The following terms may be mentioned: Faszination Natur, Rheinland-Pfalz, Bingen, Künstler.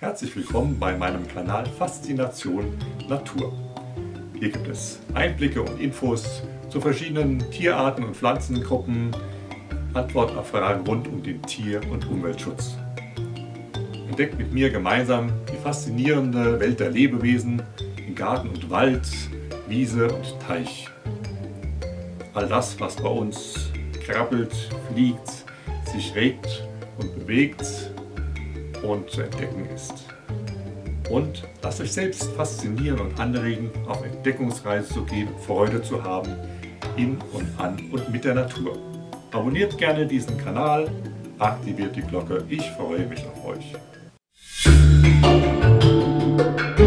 Herzlich willkommen bei meinem Kanal Faszination Natur. Hier gibt es Einblicke und Infos zu verschiedenen Tierarten und Pflanzengruppen, Antworten auf Fragen rund um den Tier- und Umweltschutz. Entdeckt mit mir gemeinsam die faszinierende Welt der Lebewesen in Garten und Wald, Wiese und Teich. All das, was bei uns krabbelt, fliegt, sich regt und bewegt und zu entdecken ist. Und lasst euch selbst faszinieren und anregen, auf Entdeckungsreise zu gehen, Freude zu haben in und an und mit der Natur. Abonniert gerne diesen Kanal, aktiviert die Glocke, ich freue mich auf euch.